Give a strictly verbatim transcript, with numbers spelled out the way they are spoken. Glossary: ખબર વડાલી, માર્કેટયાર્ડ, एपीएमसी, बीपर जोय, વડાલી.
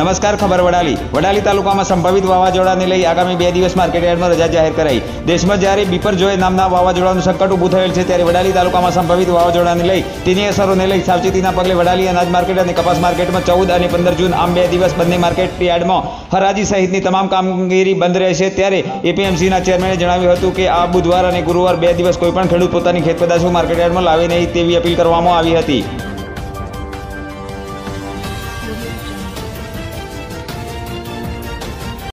नमस्कार खबर वडाली वडाली तालुका में संभावित वावाजोड़ा ने लई आगामी बे दिवस मार्केटयार्ड में रजा जाहिर कराई। देश में ज्यारे बीपर जोय नामना वावाजोड़ानुं संकट ऊभुं थयेल छे त्यारे वडाली तालुका में संभावित वावाजोड़ा ने लई तेनी असरोने लई सावचेतीना पगले वडाली अनाज मार्केट और कपास मार्केट में चौदह और पंदर जून आम बे दिवस बंने मार्केटयार्ड में हराजी सहितनी तमाम कामगीरी बंद रहेशे। त्यारे एपीएमसी चेरमेने जणाव्युं हतुं के आ बुधवार और गुरुवार बे दिवस कोईपण खेडूत पोतानी खेतपेदाशो मार्केटयार्डमां लावे नहीं तेवी अपील करवामां आवी हती।